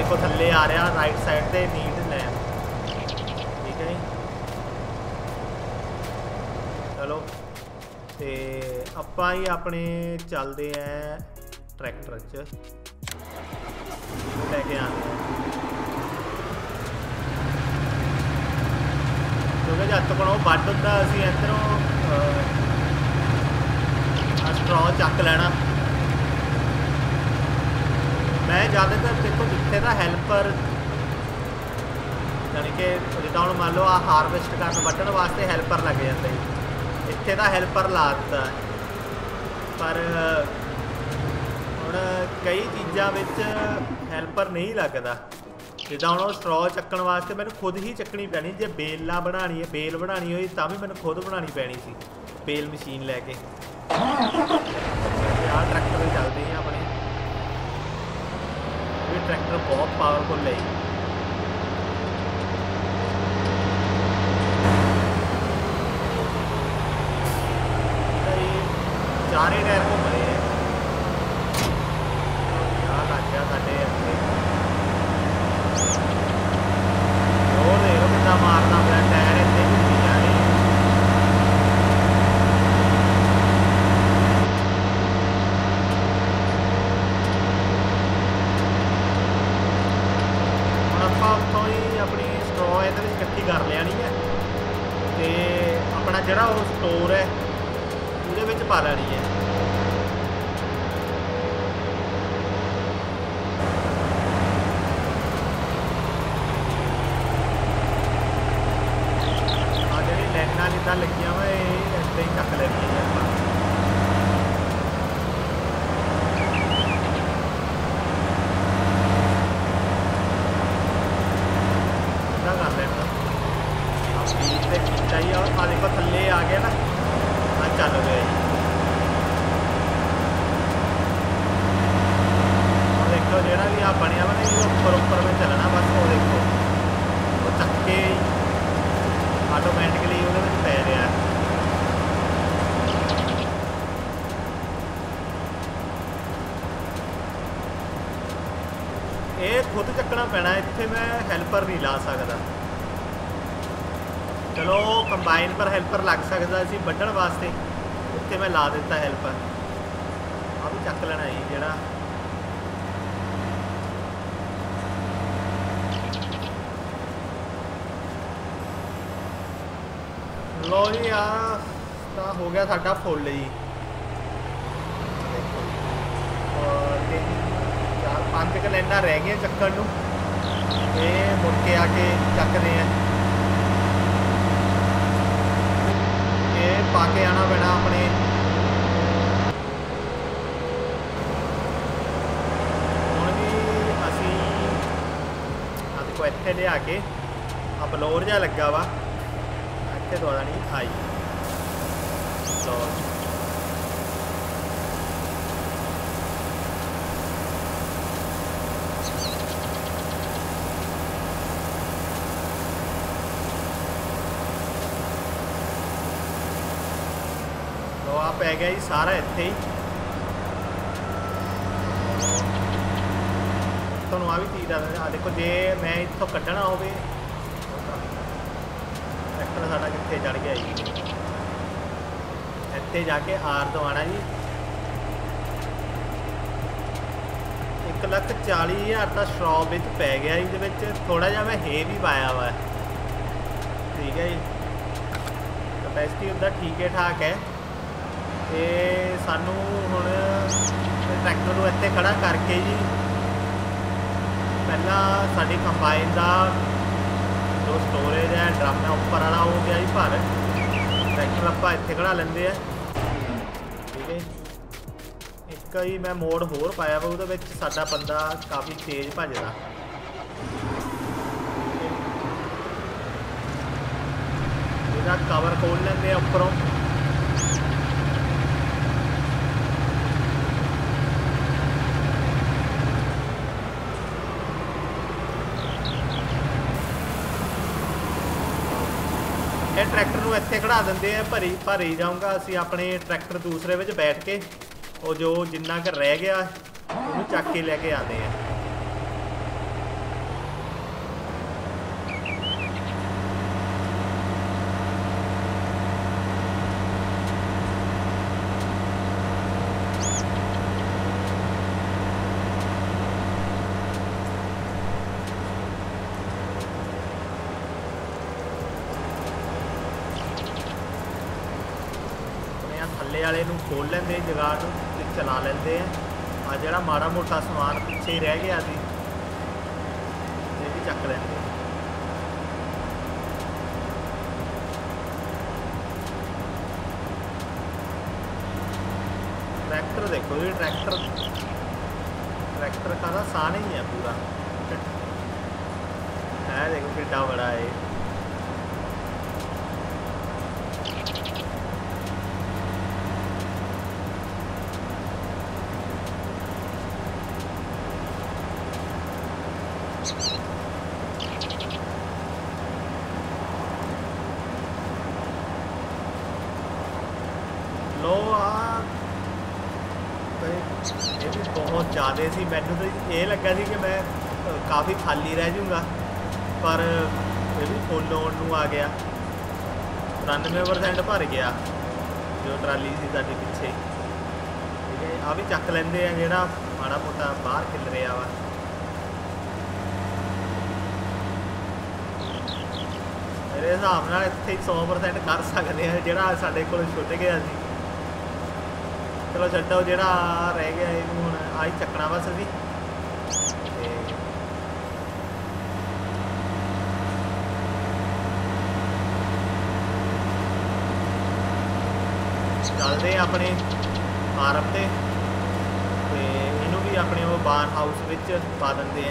देखो थले आ रहा राइट साइड से नीट लैम ठीक है जी। चलो तो आप ही अपने चलते हैं ट्रैक्टर च लैके आते हैं क्योंकि जब तक वो बड होता असी इधरों स्ट्रॉ चक लेना। मैं ज़्यादातर देखो जितने का हैल्पर यानी कि जिदा हम मान लो आ हारवेस्ट करने बटन वास्ते हैल्पर लग जाते जी इतने का हैल्पर ला दिता पर हम कई चीज़ों में हैल्पर नहीं लगता जिदा हम स्ट्रॉ चक्न वास्ते मैं खुद ही चक्नी पैनी जो बेला बनानी है बेल बनानी हो ता भी मैं खुद बनानी पैनी सी बेल मशीन लैके। ट्रैक्टर चलते हैं अपने ट्रैक्टर बहुत पावरफुल है जी। सारे टायर को भरे हैं कितना मारना पड़ा टायर इतने भी नहीं जा रहे। हम अपना उतों ही अपनी स्टोर इधर इकट्ठी कर लेनी है तो अपना जरा वो स्टोर है उन्हें पा लेनी है। लगिया हुआ इसे ही कट लगी है अपना कर लेना चाहिए। और आज एक बार थले आ गया ना हाँ चल गए देखो जो भी आप बनिया बने उपर उपर में चलना बस वो देखो वो चक्के ऑटोमैटिकली उन्हें पै रहा है। ये खुद चकना पैना इतने मैं हैल्पर नहीं ला सकता। चलो कंबाइन पर हैल्पर लग सकता सी बढ़न वास्ते उत्थे मैं ला दिता हैल्पर। आप चक लेना जी जरा लो जी यार हो गया साढ़ा फुल जी। और 3-4-5 कलैना रह गई चक्कर नूं मुड़ के आके चकते हैं ये पाके आना पैना अपने। हुण जी असीं देखो इत्थे लिया के अपलोड जिहा लगा वा द्वारा नहीं आई तो आप आ गया जी सारा इत्थे ही थोड़ा आ भी तीर आ देखो जे मैं इतों कढ़ना हो साढ़ा कितने चढ़ गया जी इतने जाके आर दवाना जी 1,40,000 का शॉप में पै गया जी। थोड़ा जहा मैं हे भी पाया हुआ ठीक है जी। कैपेसिटी उदा ठीक ठाक है तो सानू हुण ट्रैक्टर इतने खड़ा करके जी पहला साडी कंबाइन का जो स्टोरेज है ड्रम है उपर वाला हो गया जी भर ट्रैक्टर आप इतने कढ़ा लेंगे है ठीक है। एक ही मैं मोड़ होर पाया वा वो साडा बंदा काफ़ी तेज़ भजदा इहदा कवर खोल लेंगे उपरों ट्रैक्टर में इतने खड़ा देंगे है भरी भारी जाऊँगा असी अपने ट्रैक्टर दूसरे में बैठ के और जो जिन्ना कर रह गया उन्होंने चक के लेके आते हैं। थले वाले खोल लेंगे जगाड़ चला लेंगे आ जरा माड़ा मोटा समान पिछे ही रह गया जी ये भी चक लेंगे। ट्रैक्टर देखो जी ट्रैक्टर का ना सान ही है पूरा है देखो कितना बड़ा है। बहुत ज़्यादा सी। मैं तो ये लगा सी कि मैं काफ़ी खाली रह जाऊँगा, पर ये भी फुल ऑन आ गया। 93% भर गया जो ट्राली सी साढ़े पिछे। ठीक है, आ भी चक लेंगे जोड़ा माड़ा मोटा बाहर खिल रहा वा। मेरे हिसाब नाल इत्थे 100% कर सकते हैं जोड़ा साढ़े को छुट गया सी। चलो छड्डो जोड़ा रह गया, इहनूं हुण आई चकना बस असीं। चलते अपने फार्म से, इनू भी अपने वो बार हाउस में पा देंगे।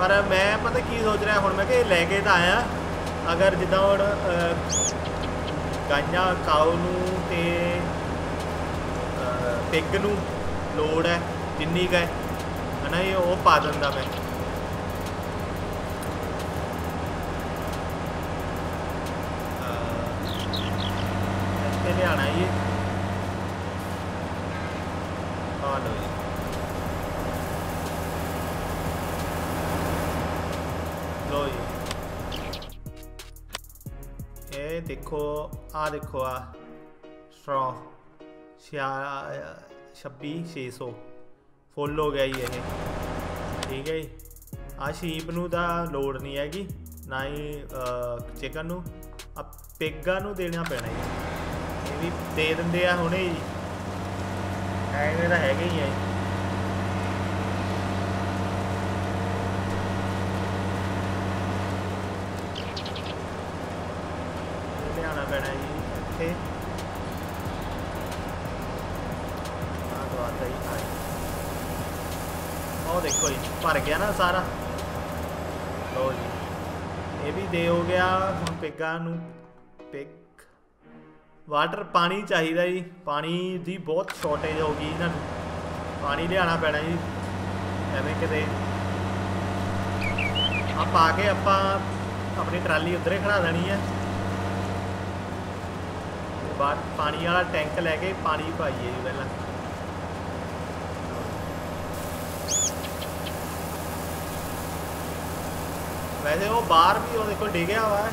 पर मैं पता की सोच रहा हूँ, मैं कि लैके तो आया, अगर जिदा हम गाइया काऊ ते पिग नू लोड़ है जिन्नी क है ना, ये वो पा देंदा मैं। आना ये लो जी, लो जी, ये देखो आ, देखो आ स्ट्रॉ 2600 फुल हो गया जी ये। ठीक है जी, आ शीप नू दा लोड नहीं हैगी, ना ही चिकन नू, आ पिगा नू देना पैना जी। भी दे देंगे हमने जी, एवं तो है ही है। ध्यान पैना जी इतने दवाता जी। और देखो जी भर गया ना सारा। लो जी ये भी दे हो गया। हम पिगा पिग वाटर पानी चाहिए जी, पानी की बहुत शॉर्टेज होगी, इन्होंने पानी लिया पैना जी। एवं कि आप आके आप अपनी ट्राली उधर ही खड़ा देनी है, बाद पानी वाला टैंक लैके पानी पाइए जी। पहला वैसे वो बाहर भी वो देखो डिगया हुआ है,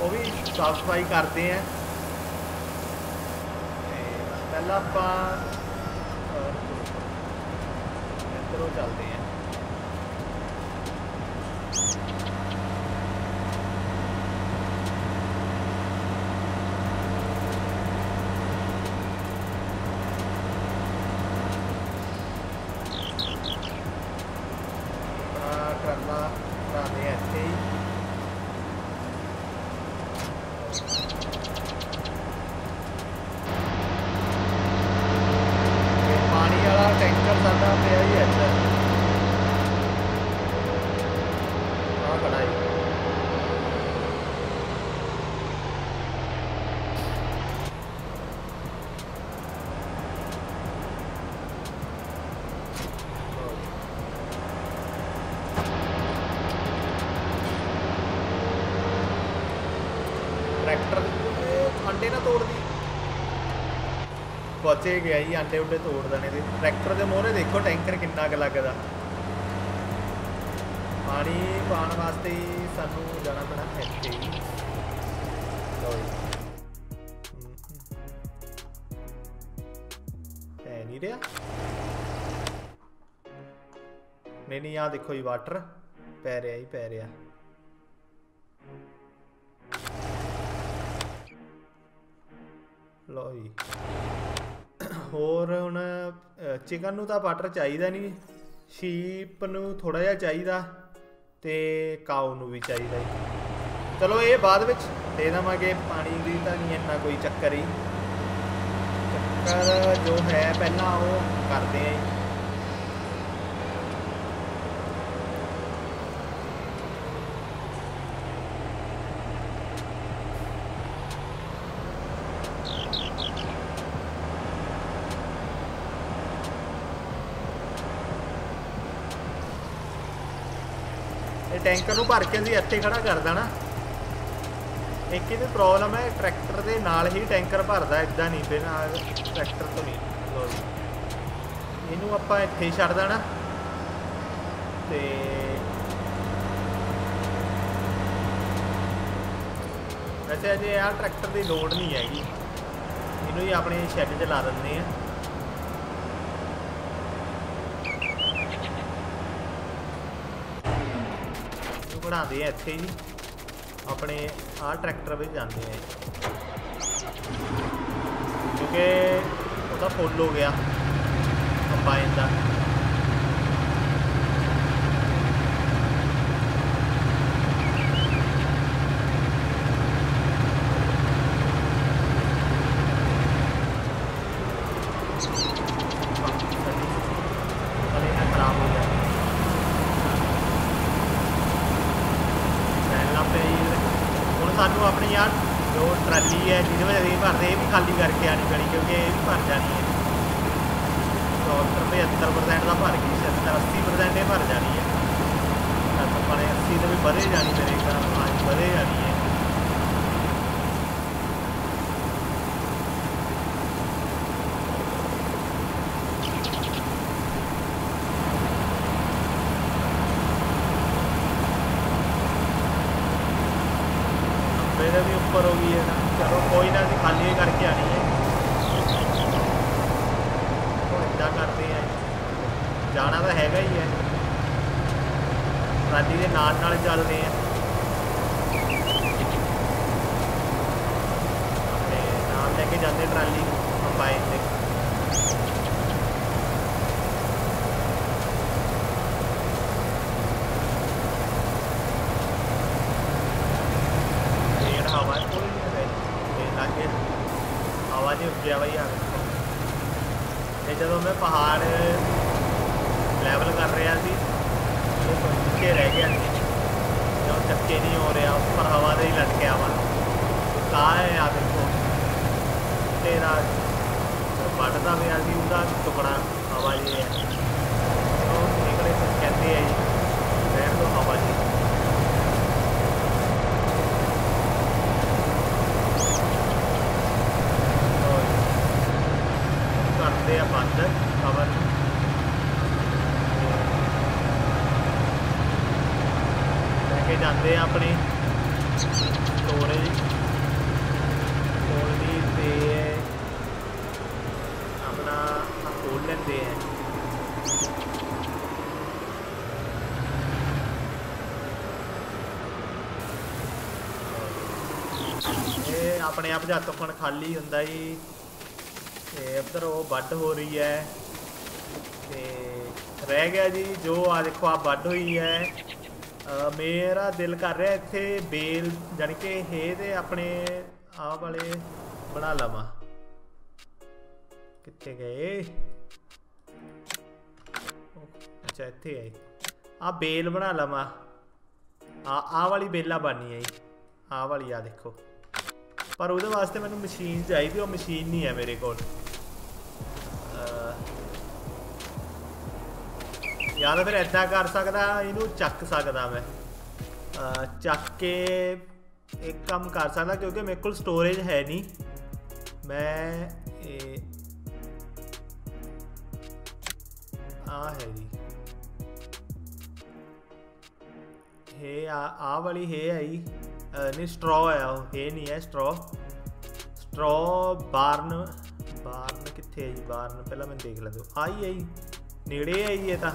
वो भी साफ सफाई करते हैं। पहला इधरों चलते हैं, करना बनाते हैं इतने ही। अंडे ना तोड़ दी बचे गया जी, अंडे उंडे तोड़ देने दे। ट्रैक्टर के मोहरे देखो टैंकर कितना क लगता। पानी पाने वास्ते ही सानू जाना पैना इत्थे ही। नहीं रहा, नहीं आ देखो जी वाटर पै रहा ही पै रहा। लो जी होर हुण चिकन नू तां वाटर चाहिए नहीं, शीप नू थोड़ा जिहा चाहिए, तो काऊ नू भी चाहिए। चलो ये बाद विच दे देवांगे। पानी की तो नहीं इन्ना कोई चक्कर ही, चक्कर जो है पहला वो करते हैं। टैंकर भर के अभी इतने खड़ा कर देना। एक ही तो प्रॉब्लम है, ट्रैक्टर के नाल ही टैंकर भरता, इदा नहीं फिर ट्रैक्टर तो नहीं। ਲਓ ਇਹਨੂੰ ਆਪਾਂ ਇੱਥੇ ਛੱਡ ਦੇਣਾ ਤੇ वैसे अजे यार ट्रैक्टर की लोड़ नहीं हैगी इनू ही अपने शैड से ला दें बढ़ा इतने ही अपने आ ट्रैक्टर भी जाते हैं क्योंकि वह फुल हो गया कंबाइन का अपने आप जब तक खाली होंदा जी उधर वो बड हो रही है ते रह गया जी जो आ देखो आप बड हुई है मेरा दिल कर रहा इत्थे बेल जाने के हे दे अपने आ वाले बना लवा कित्थे गए अच्छा इत्थे आई आ बेल बना लवा आ वाली बेला बननी है जी आ वाली आ देखो पर उसदे वास्ते मैनूं मशीन चाहिए और मशीन नहीं है मेरे को या तो फिर ऐसा कर सकता इनू चक सकता मैं चक के एक काम कर सकता क्योंकि मेरे को स्टोरेज है नहीं मैं आ है जी हे आ वाली हे आई नहीं स्ट्रॉ है ये नहीं है स्ट्रॉ स्ट्रॉ बार्न बार्न कितने है जी बार्न पहला मैं देख लैंदे आई है जी नेड़े है जी ये तो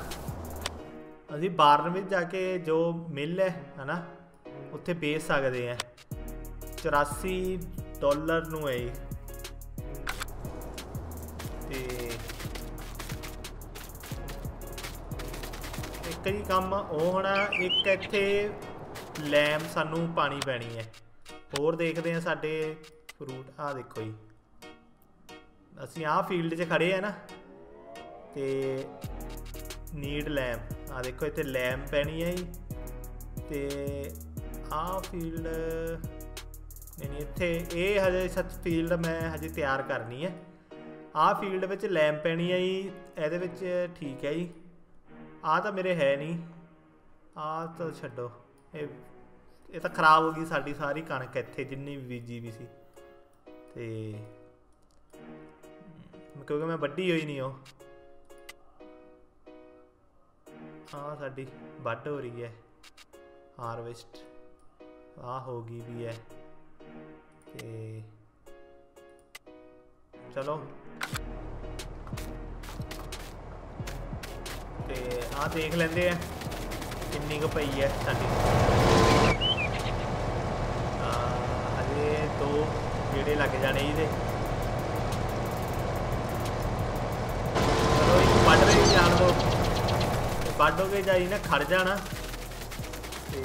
अभी बार्न में जाके जो मिल है ना उत्थे बेच सकते हैं $84 नू है जी ते एक ही काम हो होना एक इत्थे लैम सानू पानी पैनी है होर देखते हैं साढ़े फ्रूट आ देखो जी असी आ फील्ड च खड़े हैं ना तो नीड लैम आ देखो इतने लैम पैनी है जी तो आ फील्ड नहीं इतने ये हजे सत फील्ड मैं हजे तैयार करनी है आ फील्ड में लैम पैनी है जी ये ठीक है जी आ तो मेरे है नहीं आ तो छड्डो ये तो खराब हो गई साड़ी सारी कणक इतने जिन्नी बीजी भी सी क्योंकि मैं बड्डी होई नहीं हो। हाँ साड़ी बट हो रही है हारवेस्ट आ हो गई भी है ते... चलो आ देख लेंगे किन्नी को पई है साड़ी। अरे दो गेड़े लग जाने ये चलो एक बढ़ रही जान दो बढ़ोगे जाई ना खड़ जाना ते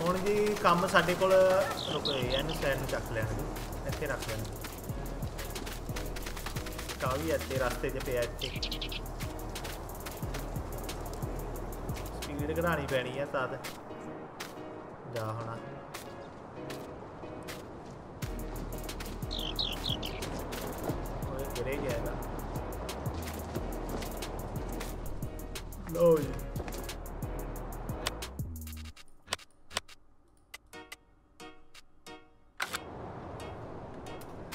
हुण जी काम साडे कोल रुक गया इन्हूं सैन चक लैण इत्थे रख लैण कावी अद्धे रास्ते च पिया इत्थे स्पीड घटानी पैनी है तद जा होना गिरे गया लो जी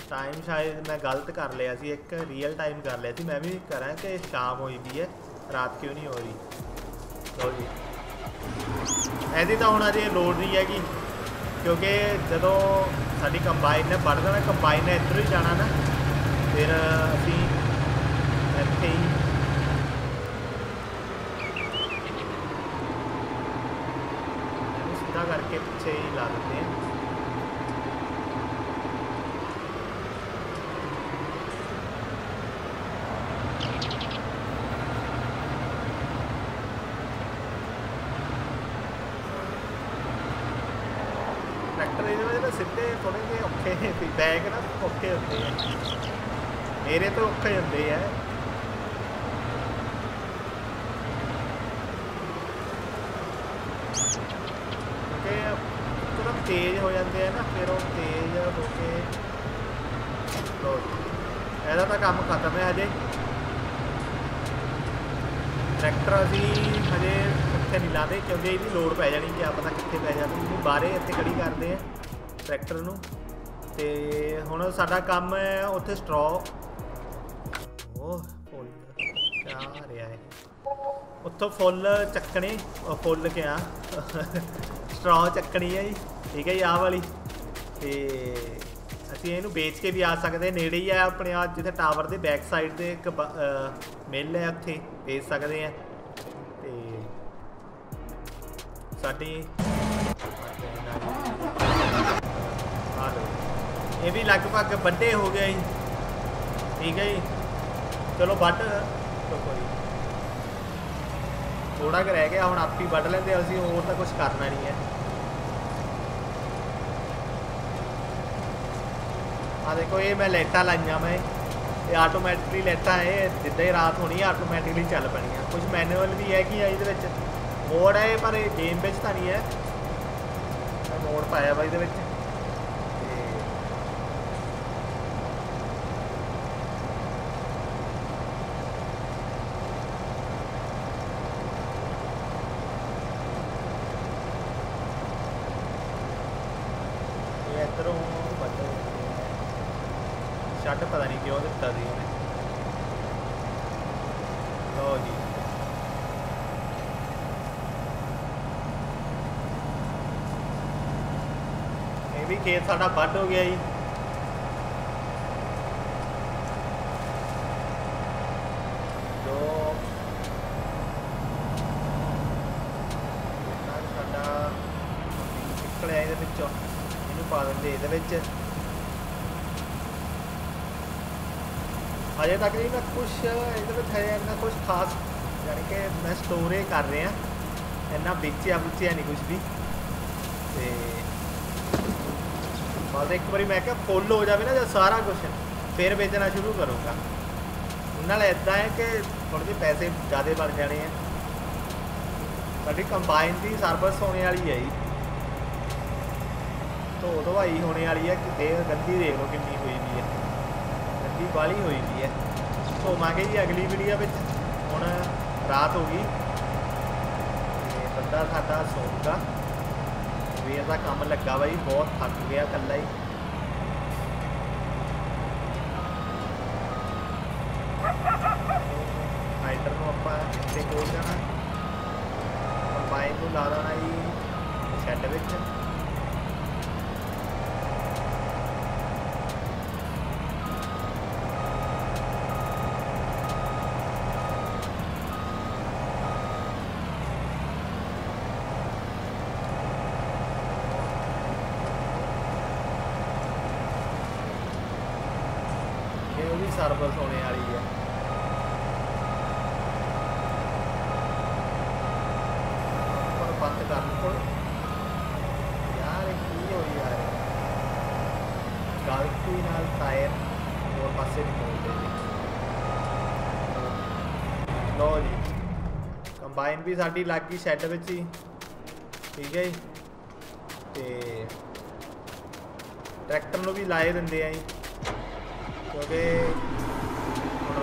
टाइम शायद मैं गलत कर लिया सी एक रियल टाइम कर लिया सी मैं भी करा कि शाम हुई भी है रात क्यों नहीं हो रही। लो जी ऐसी तो हूँ अजे लोड़ नहीं हैगी क्योंकि जो साड़ी कंबाइन ने बढ़ जाना कंबाइन ने इधर ही जाना ना फिर अभी इतने ही सीधा करके पीछे ही ला देते हैं। बैग ना औखे होते हैं मेरे तो औखे होते हैं क्योंकि तुरंत तेज हो जाते हैं ना फिर वो तेज होके तो ऐसा तो काम खत्म है हजे ट्रैक्टर अभी हजे इतने नहीं लाते क्योंकि इसकी लोड पै जानी क्या पता कितने पै जाती बाहर इतने खड़ी करते हैं ट्रैक्टर नूं ते हुण साडा काम है उत्थे स्ट्रॉ ओह फुल क्या आ रहा है उत्थों फुल चक्कने फुल क्या स्ट्रॉ चक्कनी है जी ठीक है जी आ वाली ते असीं इहनूं बेच के भी आ सकते नेड़े ही है अपने आ जिथे टावर के बैक साइड से एक मिल है उत्थे बेच सकते हैं ते साडी ये भी लगभग बड्डे हो गए ठीक है जी चलो बट तो कोई थोड़ा क रह गया हम आप ही बट लेंगे असं होर तो कुछ करना नहीं है। हाँ देखो ये मैं लाइटा लाइया मैं ये आटोमैटिकली लाइटा है जिदा ही रात होनी है आटोमैटिकली चल पैनिया कुछ मैनुअल भी है कि ये मोड है पर गेम में तो नहीं है मोड पाया वा ये पता नहीं क्यों दिता जी उन्हें। लो जी ये भी खेत साडा बंद हो गया जी जो साडा निकलिया इहदे विचों इहनूं पा दिंदे इहदे विच अजे तक जी मैं कुछ ये इन्ना कुछ खास यानी कि मैं स्टोर ही कर रहा इन्ना बेचिया बुचिया नहीं कुछ भी ते बस एक बार मैं क्या फुल हो जाए ना जब सारा कुछ फिर बेचना शुरू करूँगा उन्होंने इदा है कि थोड़े जे पैसे ज़्यादा बन जाने हैं साड़ी कंबाइन की सर्विस होने वाली है जी धो धोई होने वाली है कि देख गंदी देख लो कितनी हुई भी है बाली हुई भी है घूमांगे जी अगली वीडियो में। हुण रात हो गई बंदा साडा सौंगा सवेर का काम लगा वा जी बहुत थक गया कल्ला ही secondo ਕੰਬਾਈਨ ਨੂੰ ਲਾ ਦੇਣਾ ਜੀ ਸੈੱਟ ਵਿੱਚ। सर्विस होने वाली है पर बंद कर यार की हो यार गलती नाल टायर और पास निकलते लो जी कंबाइन भी साड़ी लग गई शैड में ही ठीक है जी। ट्रैक्टर में भी लाए देंगे जी क्योंकि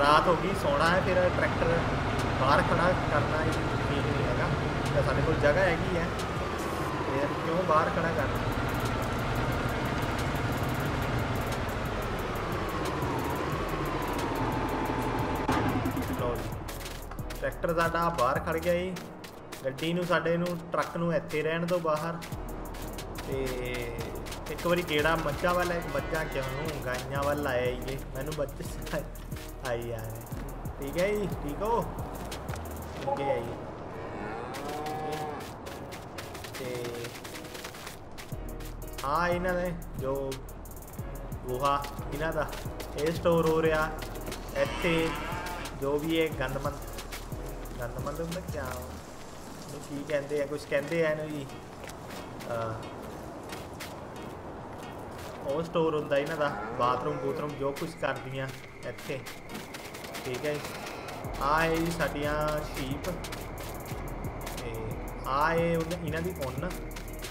रात हो गई सोना है फिर ट्रैक्टर बाहर खड़ा करना ठीक नहीं है तो साढ़े को जगह हैगी है फिर क्यों बाहर खड़ा करना। लो ट्रैक्टर साडा बाहर खड़ गया जी गड्डी नूं साडे नूं ट्रक नूं इत्थे रहण तो बाहर ते एक बारी गेड़ा मज्जा वाला मज्जा क्यों गाइया वाल आया ये मैनू बच्चे आई यार ठीक है जी ठीक हो ठीक है जी। हाँ इन्होंने जो गोहा इन्ह का यह स्टोर हो रहा इतने जो भी ये गंदमंद होंगे क्या की कहते हैं कुछ कहते हैं जी और स्टोर होंगे इन्ह का बाथरूम बूथरूम जो कुछ कर दियाँ इतने ठीक है। आए जी साड़िया शीप आए इन्ह की उन्न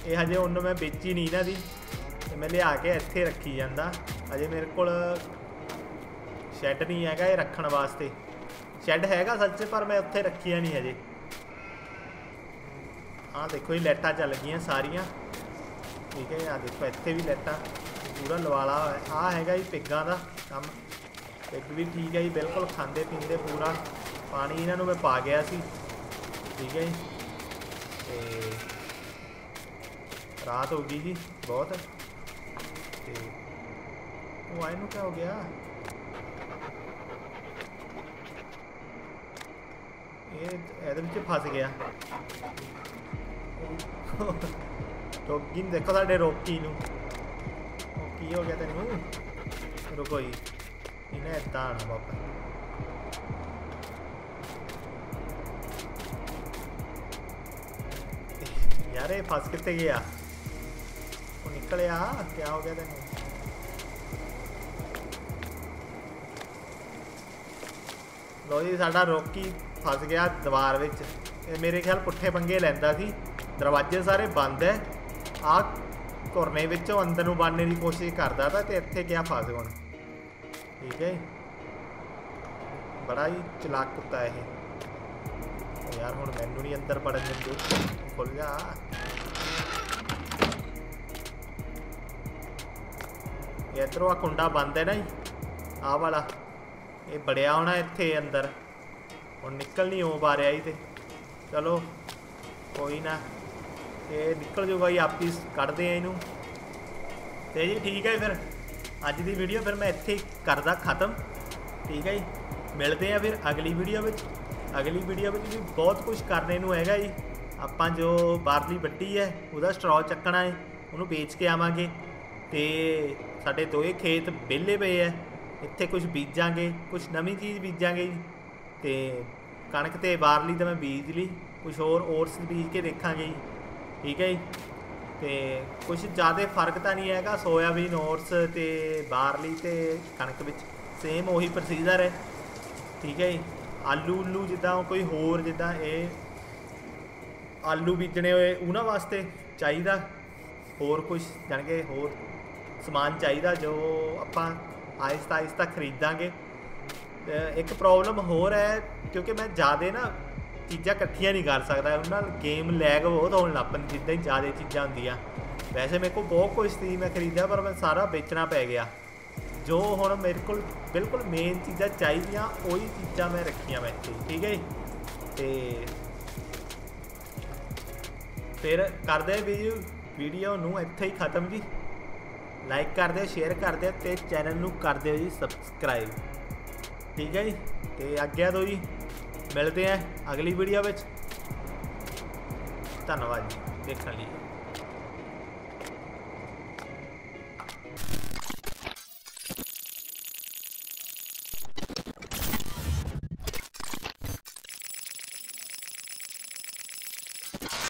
ये हजे उन्न मैं बेची नहीं इन्ह की मैं लिया के इतने रखी जाता हजे मेरे को शैड नहीं है ये रखने वास्ते शैड है सच पर मैं उत्थे रखिया नहीं हजे। हाँ देखो जी लाइटा चल गई सारिया ठीक है। हाँ देखो इतने भी लाइटा पूरा लवाला आ है जी पिगा का काम पिग भी ठीक है जी बिल्कुल खाते पीते पूरा पानी इन्हों मैं पा गया सी ठीक है जी। रात हो गई जी बहुत वो आए क्या हो गया ये फस गया रोकी देखो साढ़े रोकी नू की हो गया तेन रुको ही इन्हें इदा आना वापस यार फस कितने गया वो निकलिया क्या हो गया तेन लो जी साढ़ा रोकी फस गया दीवार मेरे ख्याल पुट्ठे पंगे लेंदा सी दरवाजे सारे बंद है आ घुरने अंदर में बनने की कोशिश करता था तो इतने क्या फस हूँ ठीक है बड़ा ही चलाक कुत्ता है यार हूँ मैनू नहीं अंदर बड़े खुल जा इधरों आ कुंडा बंद है ना जी आ वाला ये बड़िया होना इतने अंदर हूँ निकल नहीं हो पा रहा जी तो चलो कोई ना ये निकल जूगा जी आप ही कढ़ते हैं इनू तो जी ठीक है फिर अज की वीडियो फिर मैं इत्थे करदा खत्म ठीक है जी। मिलते हैं फिर अगली वीडियो में भी बहुत कुछ करने नू हैगा जी आपां जो बारली बट्टी है उहदा स्ट्रॉ चकना है उहनू बेच के आवांगे तो साडे दोए खेत विहले पे है इत्थे कुछ बीजांगे कुछ नवी चीज़ बीजांगे जी तो कणक ते बारली तो मैं बीज ली कुछ होर ओट्स बीज के देखांगे जी ठीक है तो कुछ ज़्यादा फर्क तो नहीं है सोयाबीन ओट्स तो बारली तो कणक में सेम उ प्रोसीजर है ठीक है। आलू उलू जिदा कोई होर जिदा ये आलू बीजने हुए उन्होंने वास्ते चाहिए होर कुछ जान के होर समान चाहिए जो आप आहिस्ता आहिस्ता खरीदा। एक प्रॉब्लम होर है क्योंकि मैं ज़्यादा ना चीज़ा कट्ठिया नहीं कर सकता उन्होंने गेम लैग बहुत होने लग पी जिदा ही ज़्यादा चीज़ा होंगे। वैसे मेरे को बहुत कुछ थी मैं खरीदा पर मैं सारा बेचना पै गया जो हूँ मेरे को बिल्कुल मेन चीज़ा चाहिए वही चीज़ा मैं रखिया मैं इतने ठीक है। ते फिर कर दे वीडियो नू इत्थे ही खत्म जी। लाइक कर दे, शेयर कर दे ते चैनल नू कर दे जी सबसक्राइब। ठीक है जी, तो आग्या दो जी, मिलते हैं अगली वीडियो में। धन्यवाद जी देखने लिए।